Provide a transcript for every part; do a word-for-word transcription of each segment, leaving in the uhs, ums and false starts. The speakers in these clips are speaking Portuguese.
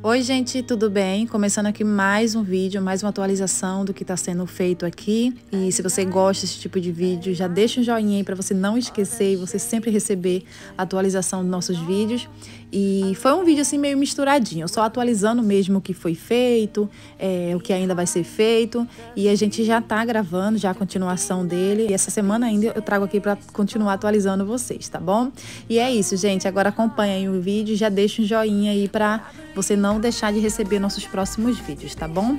Oi gente, tudo bem? Começando aqui mais um vídeo, mais uma atualização do que está sendo feito aqui. E se você gosta desse tipo de vídeo, já deixa um joinha aí para você não esquecer e você sempre receber a atualização dos nossos vídeos. E foi um vídeo assim meio misturadinho, só atualizando mesmo o que foi feito, é, o que ainda vai ser feito. E a gente já tá gravando já a continuação dele. E essa semana ainda eu trago aqui para continuar atualizando vocês, tá bom? E é isso, gente. Agora acompanha aí o vídeo, já deixa um joinha aí para você não Não deixar de receber nossos próximos vídeos, tá bom?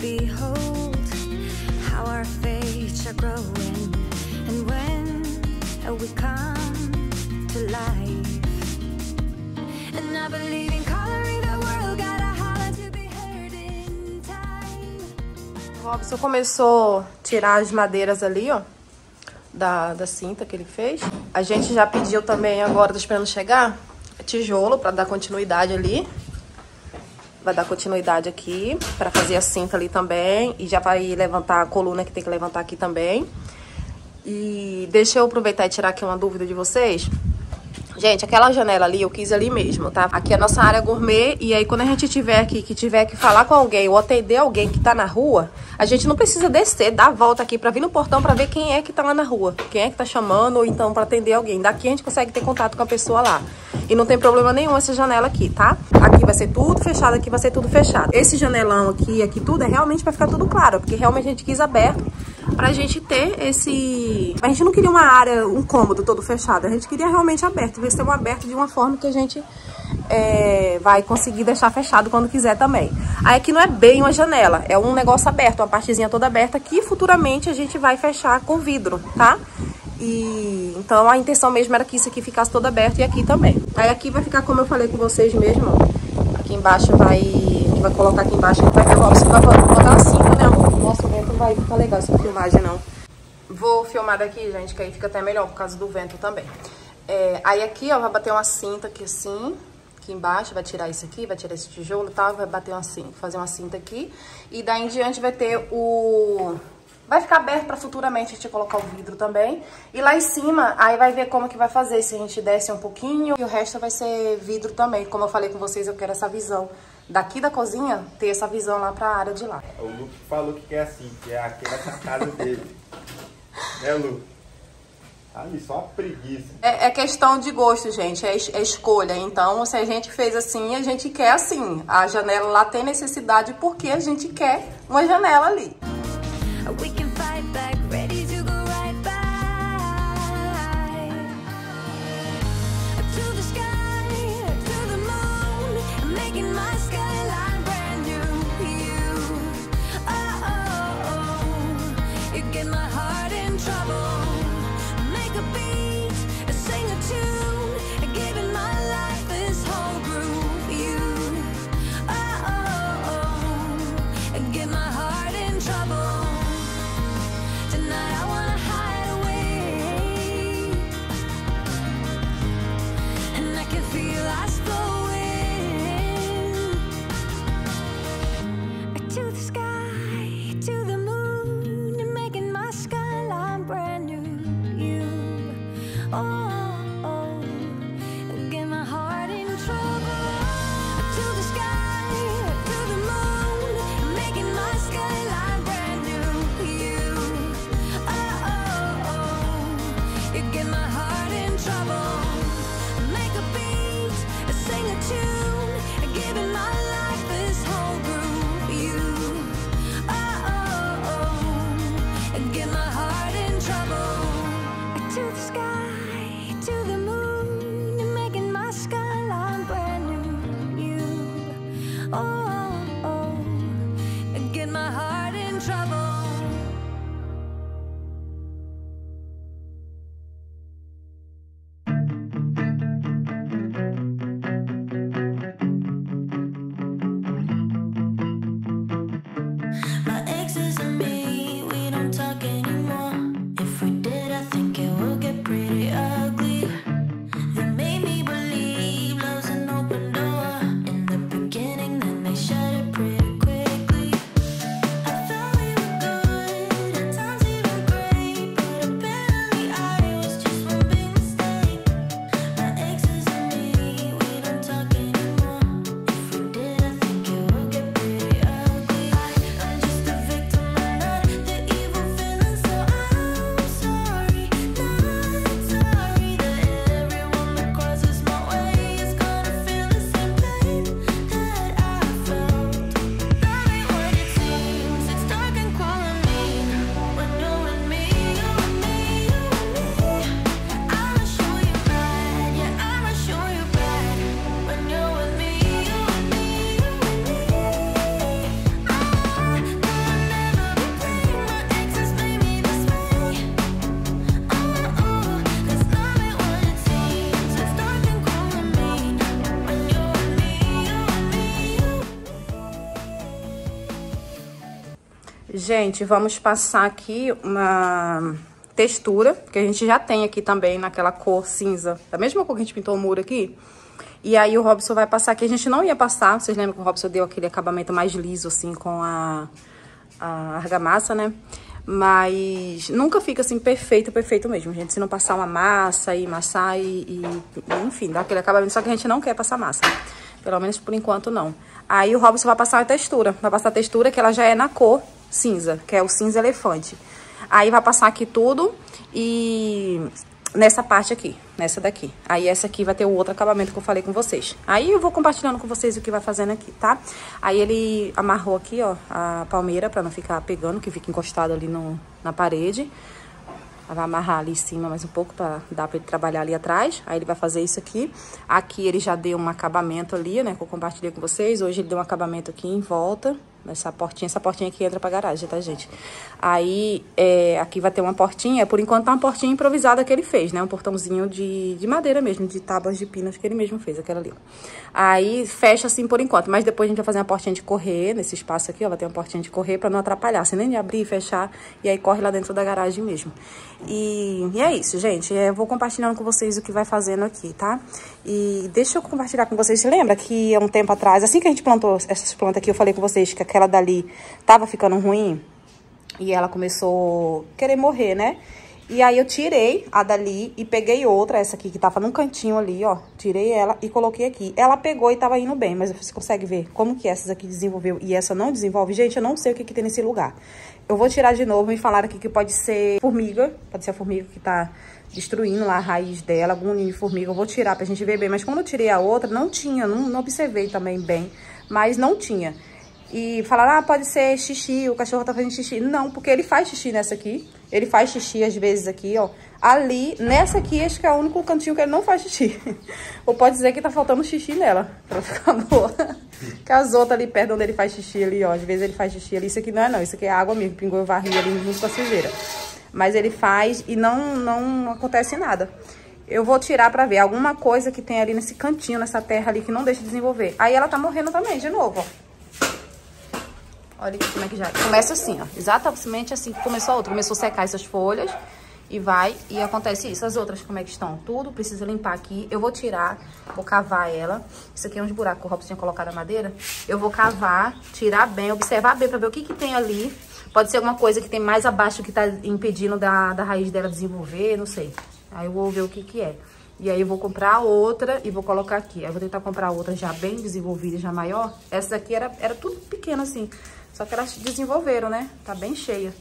Behold how our faiths are growing, and when we come to life, and I believe in coloring the world, gotta holler to be heard in time. Robson começou a tirar as madeiras ali, ó, da, da cinta que ele fez. A gente já pediu também, agora tô esperando chegar, tijolo pra dar continuidade ali. Vai dar continuidade aqui, pra fazer a cinta ali também. E já vai levantar a coluna que tem que levantar aqui também. E deixa eu aproveitar e tirar aqui uma dúvida de vocês. Gente, aquela janela ali, eu quis ali mesmo, tá? Aqui é a nossa área gourmet. E aí, quando a gente tiver aqui, que tiver que falar com alguém ou atender alguém que tá na rua, a gente não precisa descer, dar a volta aqui pra vir no portão pra ver quem é que tá lá na rua. Quem é que tá chamando ou então pra atender alguém. Daqui a gente consegue ter contato com a pessoa lá. E não tem problema nenhum essa janela aqui, tá? Aqui vai ser tudo fechado, aqui vai ser tudo fechado. Esse janelão aqui, aqui tudo é realmente pra ficar tudo claro, porque realmente a gente quis aberto pra gente ter esse... A gente não queria uma área, um cômodo todo fechado, a gente queria realmente aberto, ver se tem um aberto de uma forma que a gente é, vai conseguir deixar fechado quando quiser também. Aí aqui não é bem uma janela, é um negócio aberto, uma partezinha toda aberta que futuramente a gente vai fechar com vidro, tá? E então a intenção mesmo era que isso aqui ficasse todo aberto e aqui também. Aí aqui vai ficar como eu falei com vocês mesmo, ó. Aqui embaixo vai... Vai colocar aqui embaixo, vai pegar o... Vai botar assim, né? Nossa, o vento não vai ficar legal essa filmagem, não. Vou filmar daqui, gente, que aí fica até melhor por causa do vento também. É, aí aqui, ó, vai bater uma cinta aqui assim... Aqui embaixo, vai tirar isso aqui, vai tirar esse tijolo e tal, vai bater uma cinta, fazer uma cinta aqui. E daí em diante vai ter o... Vai ficar aberto pra futuramente a gente colocar o vidro também. E lá em cima, aí vai ver como que vai fazer. Se a gente desce um pouquinho. E o resto vai ser vidro também. Como eu falei com vocês, eu quero essa visão. Daqui da cozinha, ter essa visão lá pra área de lá. O Luke falou que quer assim, que é aquela casa dele. Né, Luke? Ali, só uma preguiça. É, é questão de gosto, gente. É, é escolha. Então, se a gente fez assim, a gente quer assim. A janela lá tem necessidade porque a gente quer uma janela ali. We can fight back, ready to go right back to the sky, to the moon, making my skyline brand new. You, oh, oh, oh, you get my heart in trouble. Make a beat, sing a tune, giving my life this whole groove. You, oh, oh, oh, get my heart in trouble. Sky Gente, vamos passar aqui uma textura, que a gente já tem aqui também naquela cor cinza, da mesma cor que a gente pintou o muro aqui. E aí o Robson vai passar aqui, a gente não ia passar, vocês lembram que o Robson deu aquele acabamento mais liso, assim, com a, a argamassa, né? Mas nunca fica assim perfeito, perfeito mesmo, gente. Se não passar uma massa e amassar e, e enfim, dá aquele acabamento, só que a gente não quer passar massa. Pelo menos por enquanto, não. Aí o Robson vai passar a textura. Vai passar a textura que ela já é na cor cinza, que é o cinza elefante. Aí vai passar aqui tudo e nessa parte aqui, nessa daqui. Aí essa aqui vai ter o outro acabamento que eu falei com vocês. Aí eu vou compartilhando com vocês o que vai fazendo aqui, tá? Aí ele amarrou aqui, ó, a palmeira pra não ficar pegando, que fica encostado ali no, na parede. Vai amarrar ali em cima mais um pouco pra dar pra ele trabalhar ali atrás. Aí ele vai fazer isso aqui. Aqui ele já deu um acabamento ali, né? Que eu compartilhei com vocês. Hoje ele deu um acabamento aqui em volta. Nessa portinha. Essa portinha aqui entra pra garagem, tá, gente? Aí, é, aqui vai ter uma portinha. Por enquanto, tá uma portinha improvisada que ele fez, né? Um portãozinho de, de madeira mesmo. De tábuas de pinas que ele mesmo fez, aquela ali. Aí, fecha assim por enquanto. Mas depois a gente vai fazer uma portinha de correr. Nesse espaço aqui, ó. Vai ter uma portinha de correr pra não atrapalhar. Sem nem de abrir e fechar. E aí, corre lá dentro da garagem mesmo. E, e é isso, gente. Eu vou compartilhando com vocês o que vai fazendo aqui, tá? E deixa eu compartilhar com vocês. Você lembra que há um tempo atrás, assim que a gente plantou essas plantas aqui, eu falei com vocês que aquela dali tava ficando ruim e ela começou a querer morrer, né? E aí eu tirei a dali e peguei outra, essa aqui que tava num cantinho ali, ó. Tirei ela e coloquei aqui. Ela pegou e tava indo bem, mas você consegue ver como que essas aqui desenvolveu e essa não desenvolve? Gente, eu não sei o que que tem nesse lugar. Eu vou tirar de novo, me falaram aqui que pode ser formiga, pode ser a formiga que tá destruindo lá a raiz dela, algum ninho de formiga. Eu vou tirar pra gente ver bem, mas quando eu tirei a outra, não tinha, não, não observei também bem, mas não tinha. E falaram, ah, pode ser xixi, o cachorro tá fazendo xixi. Não, porque ele faz xixi nessa aqui. Ele faz xixi às vezes aqui, ó. Ali, nessa aqui, acho que é o único cantinho que ele não faz xixi. Ou pode dizer que tá faltando xixi nela, pra ficar boa. Que as outras ali perto onde ele faz xixi ali, ó. Às vezes ele faz xixi ali. Isso aqui não é não, isso aqui é água mesmo. Pingou e varri ali junto com a sujeira. Mas ele faz e não, não acontece nada. Eu vou tirar pra ver alguma coisa que tem ali nesse cantinho, nessa terra ali, que não deixa desenvolver. Aí ela tá morrendo também, de novo, ó. Olha como é que já... Começa assim, ó. Exatamente assim que começou a outra. Começou a secar essas folhas e vai... E acontece isso. As outras, como é que estão? Tudo. Preciso limpar aqui. Eu vou tirar, vou cavar ela. Isso aqui é uns buracos. O Robson tinha colocado a madeira. Eu vou cavar, tirar bem, observar bem pra ver o que que tem ali. Pode ser alguma coisa que tem mais abaixo que tá impedindo da, da raiz dela desenvolver, não sei. Aí eu vou ver o que que é. E aí eu vou comprar outra e vou colocar aqui. Aí eu vou tentar comprar outra já bem desenvolvida, já maior. Essa daqui era, era tudo pequena assim. Só que elas desenvolveram, né? Tá bem cheia.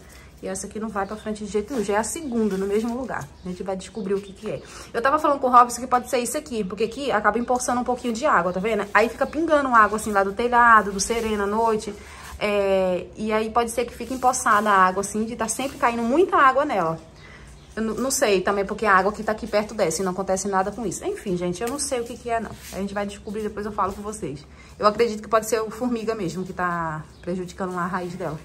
E essa aqui não vai pra frente de jeito nenhum. Já é a segunda, no mesmo lugar. A gente vai descobrir o que que é. Eu tava falando com o Robson que pode ser isso aqui. Porque aqui acaba empoçando um pouquinho de água, tá vendo? Aí fica pingando água, assim, lá do telhado, do sereno à noite. É... E aí pode ser que fique empoçada a água, assim, de tá sempre caindo muita água nela. Eu não sei também, porque a água que tá aqui perto desce e não acontece nada com isso. Enfim, gente, eu não sei o que que é, não. A gente vai descobrir, depois eu falo com vocês. Eu acredito que pode ser o formiga mesmo que tá prejudicando lá a raiz dela.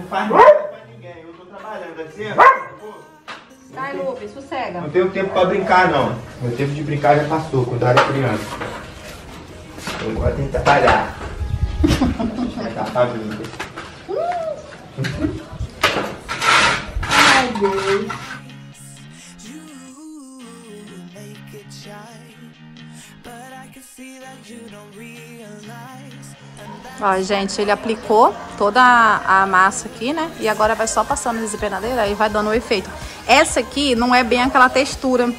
não faz nada pra ninguém. Eu tô trabalhando, vai ser? Sai, Lupe, sossega. Não tenho tempo pra brincar, não. Meu tempo de brincar já passou, cuidar da criança. Eu agora tenho que trabalhar. Vai tapar, Lupe. Ai, Deus. Ó, gente, ele aplicou toda a massa aqui, né? E agora vai só passando nessa penadeira e vai dando o efeito. Essa aqui não é bem aquela textura,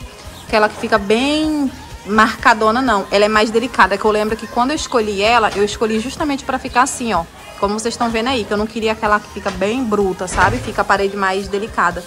aquela que fica bem marcadona, não. Ela é mais delicada, que eu lembro que quando eu escolhi ela, eu escolhi justamente pra ficar assim, ó. Como vocês estão vendo aí, que eu não queria aquela que fica bem bruta, sabe? Fica a parede mais delicada.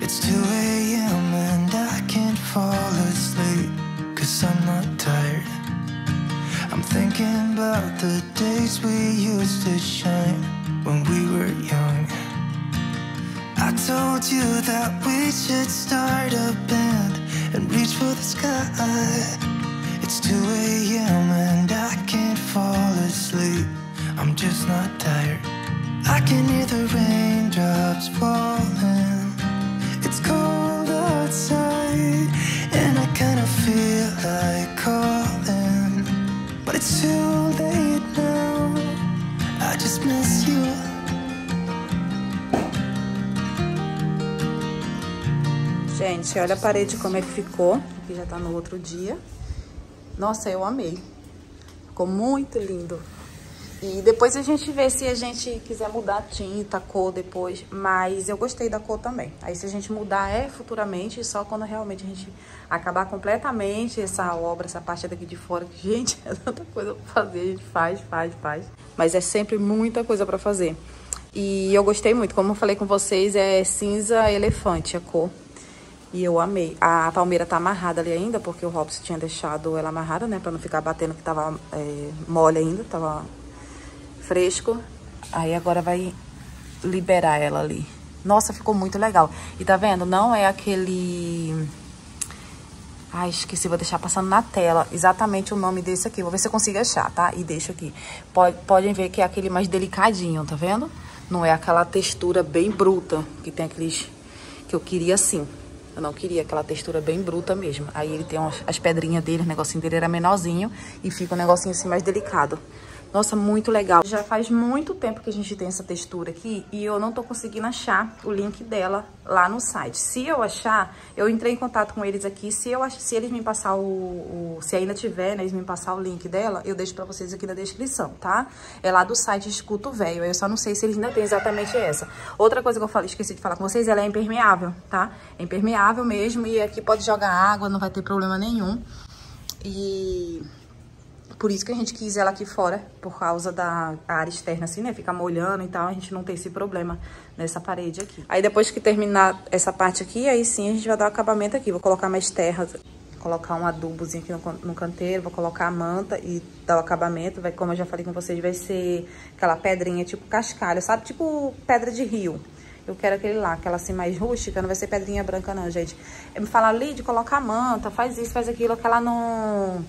It's two A M and I can't fall asleep, 'cause I'm not tired. I'm thinking about the days we used to shine when we were young. I told you that we should start a band and reach for the sky. It's two A M and I can't fall asleep, I'm just not tired. I can hear the raindrops falling. It's cold outside, and I kinda feel like calling, but it's too late now, I just miss you. Gente, olha a parede como é que ficou, aqui já tá no outro dia. Nossa, eu amei, ficou muito lindo. E depois a gente vê se a gente quiser mudar a tinta, a cor depois, mas eu gostei da cor também. Aí se a gente mudar é futuramente, só quando realmente a gente acabar completamente essa obra, essa parte daqui de fora, que gente, é tanta coisa pra fazer, a gente faz, faz, faz. Mas é sempre muita coisa pra fazer. E eu gostei muito, como eu falei com vocês, é cinza elefante a cor. E eu amei. A palmeira tá amarrada ali ainda, porque o Robson tinha deixado ela amarrada, né, pra não ficar batendo, que tava é, mole ainda, tava... fresco, aí agora vai liberar ela ali. Nossa, ficou muito legal. E tá vendo? Não é aquele... Ai, esqueci, vou deixar passando na tela exatamente o nome desse aqui. Vou ver se eu consigo achar, tá? E deixo aqui. Pode, podem ver que é aquele mais delicadinho, tá vendo? Não é aquela textura bem bruta, que tem aqueles... que eu queria assim. Eu não queria aquela textura bem bruta mesmo. Aí ele tem umas, as pedrinhas dele, o negocinho dele era menorzinho, e fica um negocinho assim mais delicado. Nossa, muito legal. Já faz muito tempo que a gente tem essa textura aqui e eu não tô conseguindo achar o link dela lá no site. Se eu achar, eu entrei em contato com eles aqui. Se, eu, se eles me passar o, o... Se ainda tiver, né, eles me passar o link dela, eu deixo pra vocês aqui na descrição, tá? É lá do site Escuta o Véio. Eu só não sei se eles ainda têm exatamente essa. Outra coisa que eu falei, esqueci de falar com vocês, ela é impermeável, tá? É impermeável mesmo e aqui pode jogar água, não vai ter problema nenhum. E... por isso que a gente quis ela aqui fora, por causa da área externa, assim, né? Ficar molhando e tal, a gente não tem esse problema nessa parede aqui. Aí depois que terminar essa parte aqui, aí sim a gente vai dar o acabamento aqui. Vou colocar mais terra, colocar um adubozinho aqui no, no canteiro, vou colocar a manta e dar o acabamento. Vai, como eu já falei com vocês, vai ser aquela pedrinha tipo cascalho, sabe? Tipo pedra de rio. Eu quero aquele lá, aquela assim mais rústica, não vai ser pedrinha branca não, gente. Me falaram, Lídia, coloca a manta, faz isso, faz aquilo, aquela não...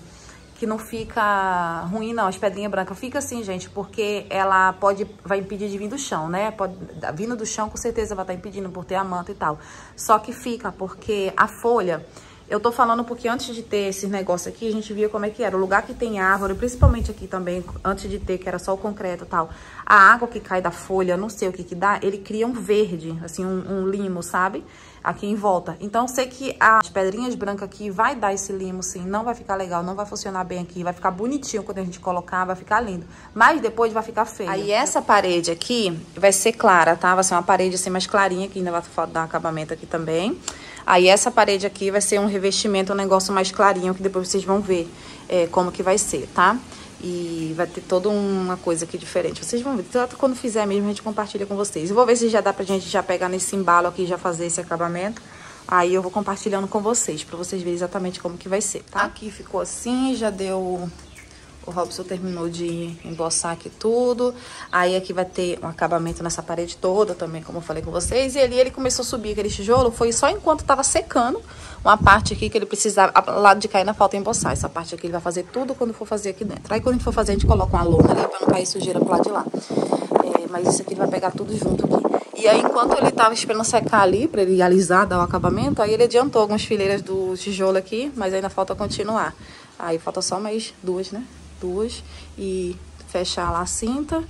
que não fica ruim, não. As pedrinhas brancas fica assim, gente, porque ela pode... vai impedir de vir do chão, né? Pode, vindo do chão, com certeza vai estar impedindo por ter a manta e tal. Só que fica, porque a folha... Eu tô falando porque antes de ter esse negócio aqui, a gente via como é que era. O lugar que tem árvore, principalmente aqui também, antes de ter, que era só o concreto e tal, a água que cai da folha, não sei o que que dá, ele cria um verde, assim, um, um limo, sabe? Aqui em volta. Então, sei que as pedrinhas brancas aqui vai dar esse limo, sim. Não vai ficar legal, não vai funcionar bem aqui. Vai ficar bonitinho quando a gente colocar, vai ficar lindo. Mas depois vai ficar feio. Aí, essa parede aqui vai ser clara, tá? Vai ser uma parede assim mais clarinha, que ainda vai dar um acabamento aqui também. Aí, essa parede aqui vai ser um revestimento, um negócio mais clarinho, que depois vocês vão ver é, como que vai ser, tá? E vai ter toda uma coisa aqui diferente. Vocês vão ver, tanto quando fizer mesmo a gente compartilha com vocês. Eu vou ver se já dá pra gente já pegar nesse embalo aqui e já fazer esse acabamento. Aí eu vou compartilhando com vocês, pra vocês verem exatamente como que vai ser, tá? Aqui ficou assim, já deu... O Robson terminou de embossar aqui tudo. Aí aqui vai ter um acabamento nessa parede toda também, como eu falei com vocês. E ali ele começou a subir aquele tijolo. Foi só enquanto tava secando uma parte aqui que ele precisava... Lado de cair na falta embossar. Essa parte aqui ele vai fazer tudo quando for fazer aqui dentro. Aí quando a gente for fazer, a gente coloca uma lona ali pra não cair sujeira pro lado de lá. É, mas isso aqui ele vai pegar tudo junto aqui. E aí enquanto ele tava esperando secar ali, pra ele alisar, dar o acabamento, aí ele adiantou algumas fileiras do tijolo aqui, mas ainda falta continuar. Aí falta só mais duas, né? duas e fechar lá a cinta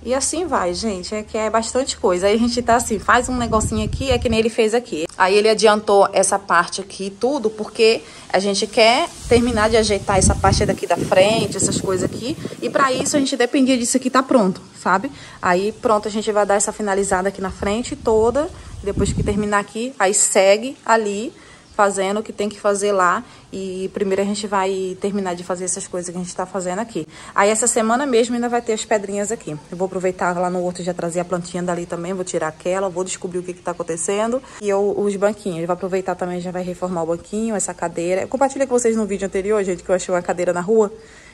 e assim vai, gente, é que é bastante coisa. Aí a gente tá assim, faz um negocinho aqui, é que nem ele fez aqui. Aí ele adiantou essa parte aqui tudo, porque a gente quer terminar de ajeitar essa parte daqui da frente, essas coisas aqui, e pra isso a gente dependia disso aqui tá pronto, sabe? Aí pronto, a gente vai dar essa finalizada aqui na frente toda, depois que terminar aqui, aí segue ali fazendo o que tem que fazer lá. E primeiro a gente vai terminar de fazer essas coisas que a gente tá fazendo aqui. Aí essa semana mesmo ainda vai ter as pedrinhas aqui. Eu vou aproveitar lá no outro, já trazer a plantinha dali também. Vou tirar aquela, vou descobrir o que que tá acontecendo. E eu, os banquinhos, ele vai aproveitar também, já vai reformar o banquinho, essa cadeira. Eu compartilhei com vocês no vídeo anterior, gente, que eu achei uma cadeira na rua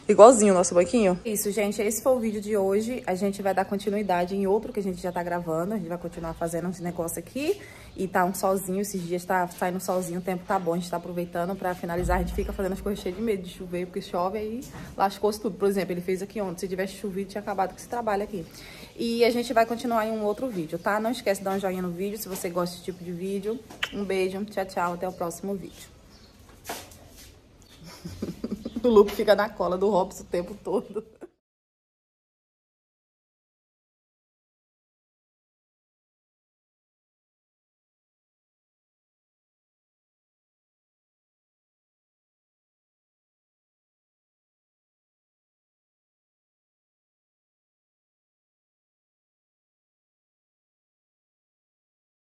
igualzinho o nosso banquinho. Isso, gente, esse foi o vídeo de hoje. A gente vai dar continuidade em outro que a gente já tá gravando. A gente vai continuar fazendo esse negócio aqui. E tá um solzinho, esses dias tá saindo solzinho, o tempo tá bom. A gente tá aproveitando pra finalizar. A gente fica fazendo as coisas cheias de medo de chover, porque chove aí lascou-se tudo. Por exemplo, ele fez aqui ontem. Se tivesse chovido, tinha acabado com esse trabalho aqui. E a gente vai continuar em um outro vídeo, tá? Não esquece de dar um joinha no vídeo, se você gosta desse tipo de vídeo. Um beijo, tchau, tchau. Até o próximo vídeo. O Lupo fica na cola do Robson o tempo todo.